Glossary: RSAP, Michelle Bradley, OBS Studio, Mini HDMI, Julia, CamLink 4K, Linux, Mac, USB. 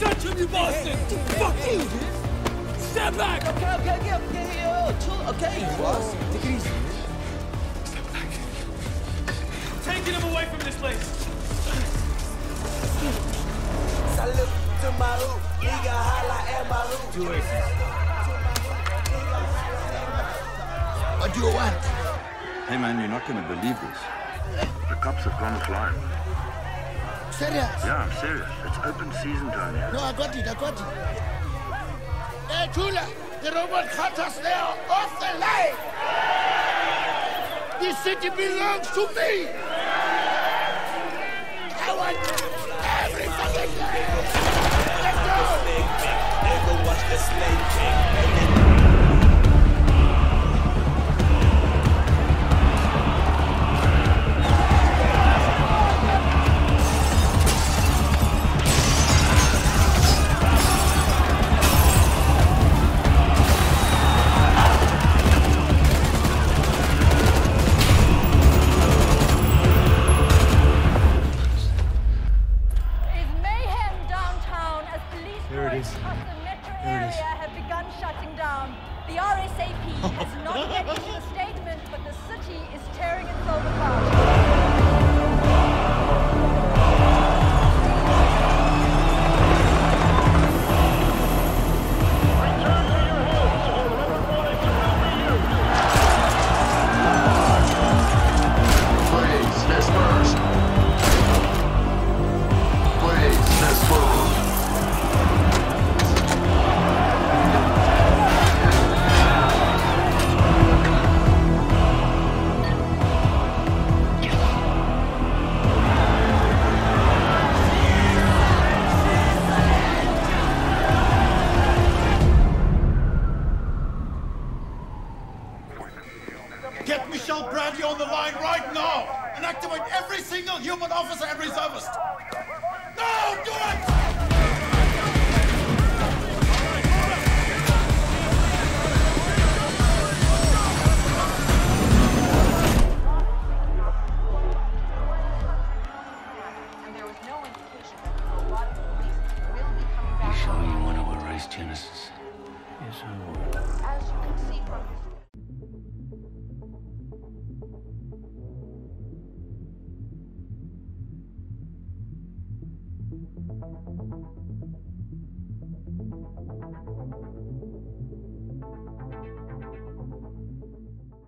Don't touch him, you bastard! Fuck you! Stand back! Okay, chill, okay, you boss. Take it easy. Step back. Taking him away from this place. Salute to my hoop. Nigga holla at my hoop. Do it. What do you want? Hey man, you're not gonna believe this. The cops have gone flying. Serious? Yeah, I'm serious. It's open season down here. No, I got it. Hey, Julia, the robot cut us there off the line. This city belongs to me. I want every fucking day. Let's go. Nigga, watch the snake king. The RSAP has not yet issued a statement, but the city is tearing itself apart. Get Michelle Bradley on the line right now and activate every single human officer and reservist. No, do it! And there was no indication that the robotic police will be coming back. Michelle, you want to erase Genesis? Yes, I would. As you can see from this.